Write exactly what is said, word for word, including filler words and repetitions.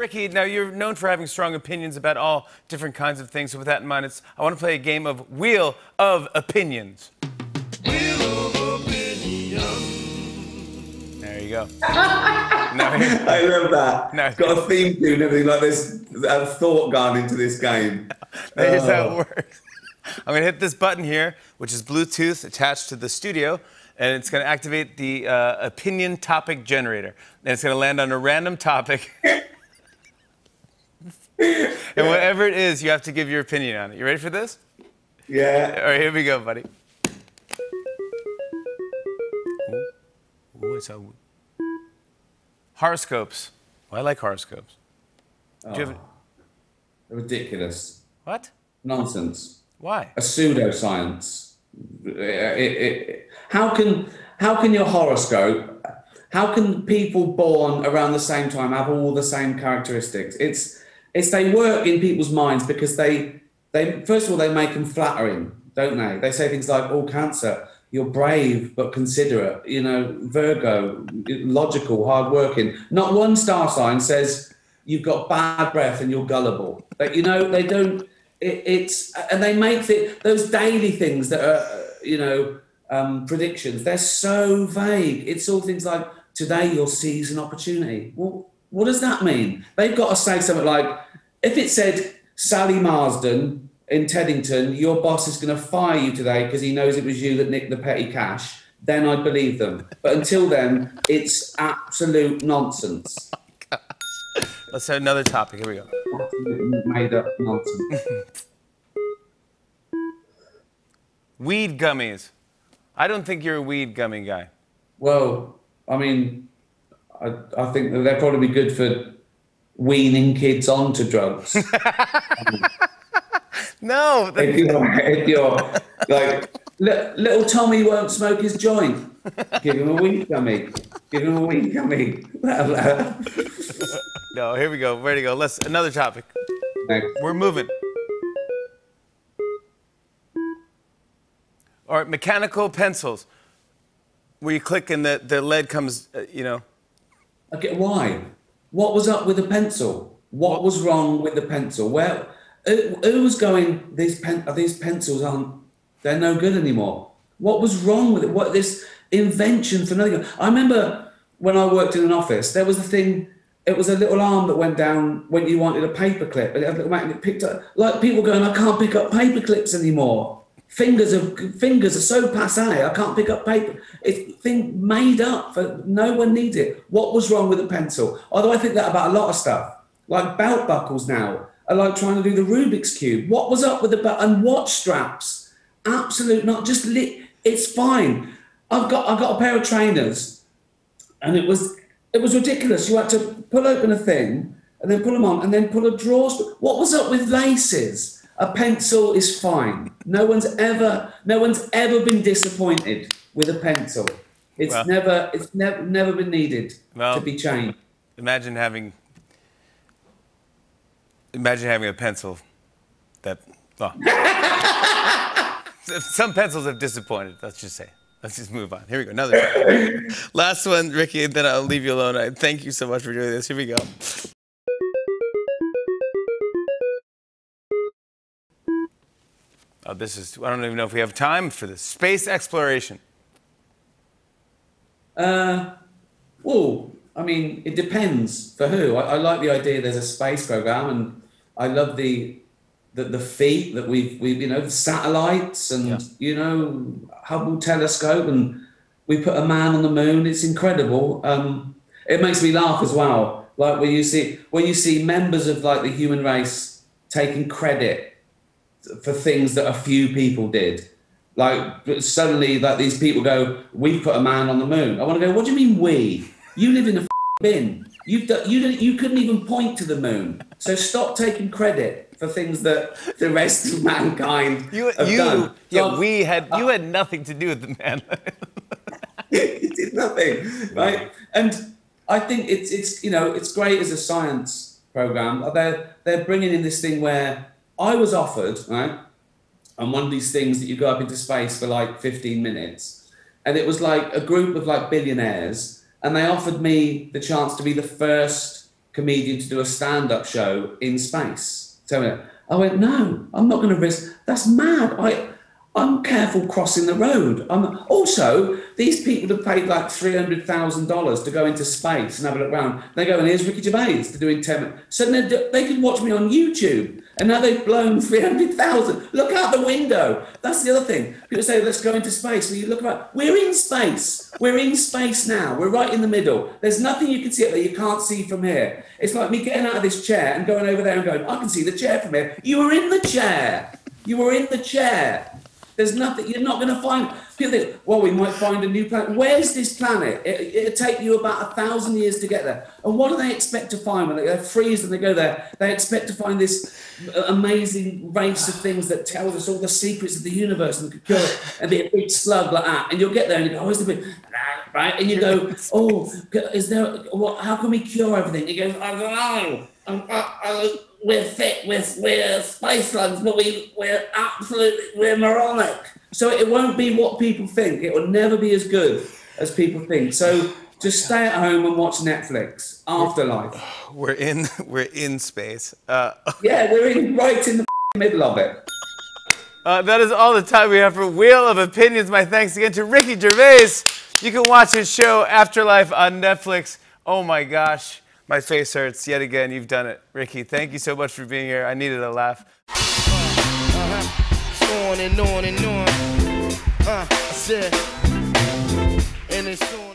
Ricky, now you're known for having strong opinions about all different kinds of things. So with that in mind, it's, I want to play a game of Wheel of Opinions. Wheel of Opinions. There you go. No, I love that. No. It's got a theme tune and everything like this. A thought gone into this game. Here's oh. how it works. I'm going to hit this button here, which is Bluetooth attached to the studio, and it's going to activate the uh, opinion topic generator. And it's going to land on a random topic. And whatever it is, you have to give your opinion on it. You ready for this? Yeah. All right, here we go, buddy. Ooh. Ooh, it's a... Horoscopes. Well, I like horoscopes. Oh. Do you have... Ridiculous. What? Nonsense. Why? A pseudoscience. It, it, it, how can how can your horoscope? How can people born around the same time have all the same characteristics? It's it's they work in people's minds because they they first of all they make them flattering, don't they? They say things like, "Oh, Cancer, you're brave but considerate." You know, Virgo, logical, hardworking. Not one star sign says you've got bad breath and you're gullible. Like, you know, they don't. It, it's and they make the, those daily things that are, you know, um, predictions. They're so vague. It's all things like, today you'll seize an opportunity. Well, what does that mean? They've got to say something like, if it said Sally Marsden in Teddington, your boss is going to fire you today because he knows it was you that nicked the petty cash, then I'd believe them. But until then, it's absolute nonsense. Let's have another topic. Here we go. Made up nonsense. Weed gummies. I don't think you're a weed gummy guy. Well, I mean, I, I think that they'd probably be good for weaning kids onto drugs. No. If you're, if you're like, little Tommy won't smoke his joint. Give him a weed gummy. Give him a weed gummy. No, here we go. Ready to go. Let's another topic. Thanks. We're moving. All right, mechanical pencils. Where you click and the the lead comes, uh, you know. Okay, why? What was up with the pencil? What was wrong with the pencil? Where? Who, who was going? These pen, these pencils aren't. They're no good anymore. What was wrong with it? What this invention for nothing? I remember when I worked in an office, there was a thing. It was a little arm that went down when you wanted a paper clip. It had a little magnet, it picked up. Like people going, I can't pick up paper clips anymore. Fingers are fingers are so passé. I can't pick up paper. It's thing made up for no one needs it. What was wrong with the pencil? Although I think that about a lot of stuff. Like belt buckles now are like trying to do the Rubik's Cube. What was up with the belt and watch straps? Absolute not just lit. It's fine. I've got I've got a pair of trainers, and it was. It was ridiculous. You had to pull open a thing and then pull them on and then pull a drawstring. What was up with laces? A pencil is fine. No one's ever, no one's ever been disappointed with a pencil. It's well, never, it's never, never been needed well, to be changed. Imagine having, imagine having a pencil that. Oh. Some pencils have disappointed. Let's just say. Let's just move on. Here we go. Another last one, Ricky, and then I'll leave you alone. I thank you so much for doing this. Here we go. Oh, this is... I don't even know if we have time for this. Space exploration. Uh, well, I mean, it depends for who. I, I like the idea there's a space program, and I love the... The, the feat that we've, we've, you know, satellites and, yeah. you know, Hubble telescope, and we put a man on the moon. It's incredible. Um, it makes me laugh as well. Like when you see, when you see members of like the human race taking credit for things that a few people did, like suddenly like these people go, we put a man on the moon. I want to go, what do you mean we? You live in a bin. You've done, you, didn't, you couldn't even point to the moon. So stop taking credit for things that the rest of mankind you, have you, done. Yeah, God, we had, you had nothing to do with the man. It did nothing, right? And I think it's, it's, you know, it's great as a science program. They're, they're bringing in this thing where I was offered, right, on one of these things that you go up into space for like fifteen minutes. And it was like a group of like billionaires. And they offered me the chance to be the first comedian to do a stand-up show in space. So I went, no, I'm not going to risk. That's mad. I, I'm careful crossing the road. I'm, also, these people have paid like three hundred thousand dollars to go into space and have a look around. They go, and here's Ricky Gervais to do in ten minutes. So they could watch me on YouTube, and now they've blown three hundred thousand. Look out the window. That's the other thing. People say, let's go into space. Well, you look around. We're in space. We're in space now. We're right in the middle. There's nothing you can see up there you can't see from here. It's like me getting out of this chair and going over there and going, I can see the chair from here. You were in the chair. You were in the chair. There's nothing, you're not going to find, people think, well, we might find a new planet. Where's this planet? It, it'll take you about a thousand years to get there. And what do they expect to find when they freeze and they go there? They expect to find this amazing race of things that tells us all the secrets of the universe and could go and be a big slug like that. And you'll get there and you go, oh, is the big, right? And you go, oh, is there, what, how can we cure everything? And you go, I don't know. I don't know. We're thick, we're, we're space slugs, but we, we're absolutely, we're moronic. So it won't be what people think. It will never be as good as people think. So just stay at home and watch Netflix, After Life. We're in, we're in space. Uh, yeah, we're in right in the middle of it. Uh, that is all the time we have for Wheel of Opinions. My thanks again to Ricky Gervais. You can watch his show, After Life, on Netflix. Oh my gosh. My face hurts yet again. You've done it, Ricky. Thank you so much for being here. I needed a laugh. Uh, uh-huh. On and on and on. Uh, I said, and it's on.